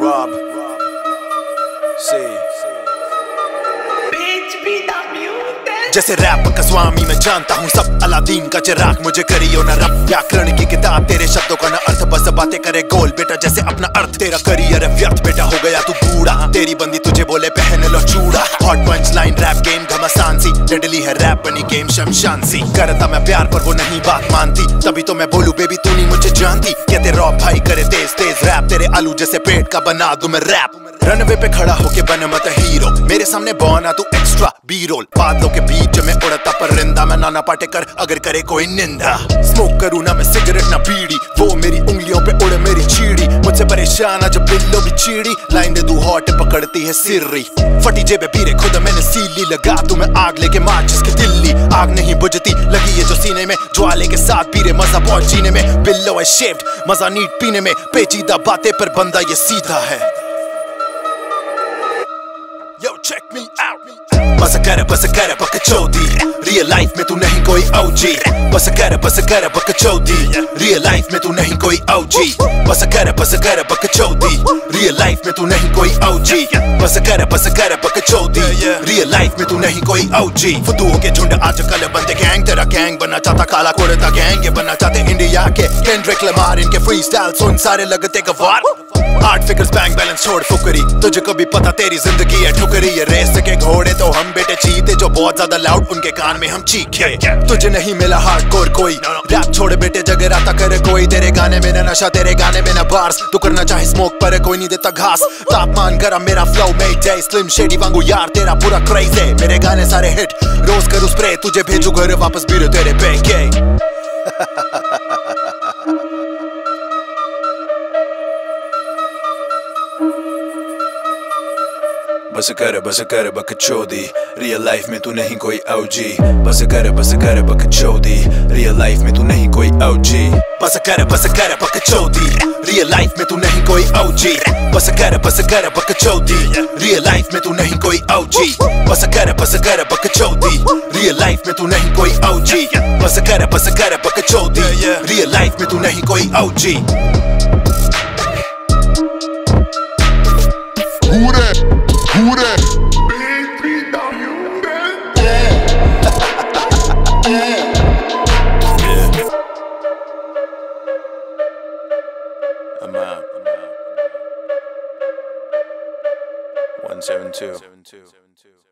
Rob C. जैसे rap का स्वामी मैं जानता हूँ सब अलादीन का चिराग मुझे करियो ना रब व्याकरण की किताब तेरे शब्दों का ना अर्थ बस बातें करे गोल बेटा जैसे अपना अर्थ तेरा करियर है व्यर्थ बेटा हो गया तू बूढ़ा तेरी बंदी तुझे बोले पहन लो चूड़ा hot punch line rap game घमासान सी डेडली है रैप बनी गेम शमशान सी करता मैं प्यार पर वो नहीं बात मानती तभी तो मैं बोलूं बेबी तू नहीं मुझे जानती कहते रॉब भाई करे तेज तेज रैप तेरे आलू जैसे पेट का बना दूं मैं रैप रनवे पे खड़ा होके बन मत हीरो मेरे सामने बौना तू एक्स्ट्रा बी रोल बादलों के बीच में उड़ता परिंदा मैं नाना पाटेकर अगर करे कोई निंदा स्मोक करूँ ना मैं सिगरेट ना बीड़ी वो मेरी उंगलियों पे उड़ मेरी चीड़ी मुझसे परेशान आज बिल्लो भी चीड़ी लाइन दे दू हॉट पकड़ती है सिर्री फटी जेबे पीरे खुद मैंने सीली लगा तू मैं आग लेके मार जिसकी दिल्ली आग नहीं बुझती लगी है जो सीने में ज्वाले के साथ पीरे मजा बहुत जीने में बिल्लो है शेप्ड मजा नीट पीने में पेचीदा बातें पर बंदा ये सीधा है Yo, check me out. बस कर बकचोदी रियल लाइफ में तू नहीं कोई ओजी बस कर बकचोदी रियल लाइफ में तू नहीं कोई ओजी बस कर बकचोदी रियल लाइफ में तू नहीं कोई ओजी बस कर बकचोदी रियल लाइफ में तू नहीं कोई ओजी फुदूओं के झुंड आजकल बनते गैंग तेरा गैंग बनना चाहता काला कोड़ता गैंग ये बनना चाहते इंडिया के केंड्रिक लमार इनके फ्रीस्टाइल सुन सारे लगते गवार आठ फिगर्स बैंक बैलेंस छोड़ फुकरी तुझे कभी पता तेरी जिंदगी है ठुकरी ये रेस के घोड़े तो हम बेटे चीते जो बहुत ज्यादा लाउड उनके कान में हम चीखे तुझे नहीं मिला हार्डकोर कोई रैप छोड़ बेटे जगराता करे कोई तेरे गाने में ना नशा तेरे गाने में ना बार्स तू करना चाहे स्मोक पर कोई नहीं देता घास तापमान गरम मेरा फ्लो में जय स्लिम शेडी वांगू यार तेरा पूरा क्रेज है मेरे गाने सारे हिट रोज करूं स्प्रे तुझे भेजू घर वापस बीरो तेरे पे बस कर बकचोदी रियल लाइफ में तू नहीं कोई ओजी बस कर बकचोदी रियल लाइफ में तू नहीं कोई ओजी बस कर बकचोदी रियल लाइफ में तू नहीं कोई ओजी बस कर बकचोदी रियल लाइफ में तू नहीं कोई ओजी बस कर बकचोदी रियल लाइफ में तू नहीं कोई ओजी बस कर बकचोदी रियल लाइफ में तू नहीं कोई ओजी I'm out. 172.